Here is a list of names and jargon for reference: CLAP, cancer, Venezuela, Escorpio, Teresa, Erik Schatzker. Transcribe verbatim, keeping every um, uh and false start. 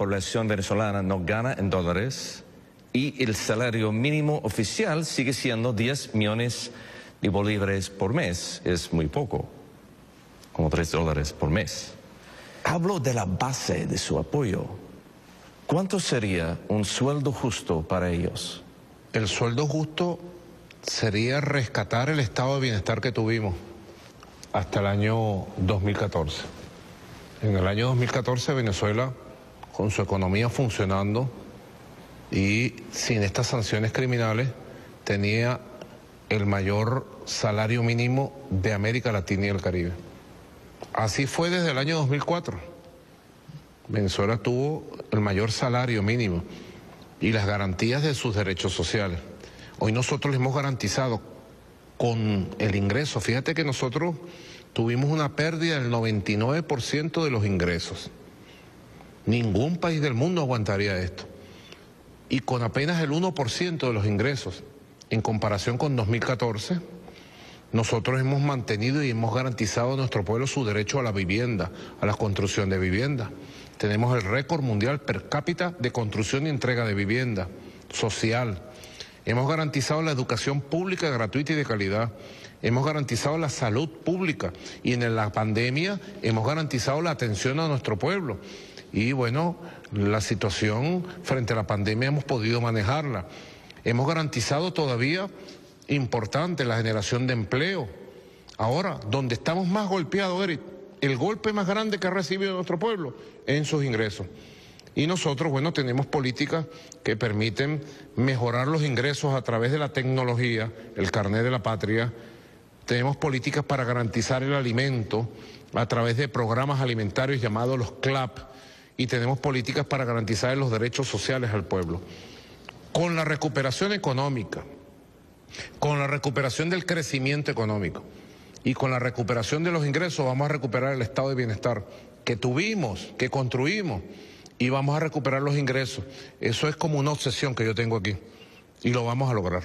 población venezolana no gana en dólares y el salario mínimo oficial sigue siendo diez millones de bolívares por mes. Es muy poco, como tres dólares por mes. Hablo de la base de su apoyo. ¿Cuánto sería un sueldo justo para ellos? El sueldo justo sería rescatar el estado de bienestar que tuvimos hasta el año dos mil catorce. En el año dos mil catorce Venezuela, con su economía funcionando y sin estas sanciones criminales, tenía el mayor salario mínimo de América Latina y el Caribe. Así fue desde el año dos mil cuatro. Venezuela tuvo el mayor salario mínimo y las garantías de sus derechos sociales. Hoy nosotros les hemos garantizado con el ingreso. Fíjate que nosotros tuvimos una pérdida del noventa y nueve por ciento de los ingresos. Ningún país del mundo aguantaría esto. Y con apenas el uno por ciento de los ingresos, en comparación con dos mil catorce... nosotros hemos mantenido y hemos garantizado a nuestro pueblo su derecho a la vivienda, a la construcción de vivienda. Tenemos el récord mundial per cápita de construcción y entrega de vivienda social. Hemos garantizado la educación pública gratuita y de calidad. Hemos garantizado la salud pública y en la pandemia hemos garantizado la atención a nuestro pueblo. Y bueno, la situación frente a la pandemia hemos podido manejarla. Hemos garantizado todavía importante la generación de empleo. Ahora, donde estamos más golpeados, Eric, el golpe más grande que ha recibido nuestro pueblo en sus ingresos. Y nosotros, bueno, tenemos políticas que permiten mejorar los ingresos a través de la tecnología, el carnet de la patria. Tenemos políticas para garantizar el alimento a través de programas alimentarios llamados los CLAP. Y tenemos políticas para garantizar los derechos sociales al pueblo. Con la recuperación económica, con la recuperación del crecimiento económico y con la recuperación de los ingresos vamos a recuperar el estado de bienestar que tuvimos, que construimos, y vamos a recuperar los ingresos. Eso es como una obsesión que yo tengo aquí y lo vamos a lograr.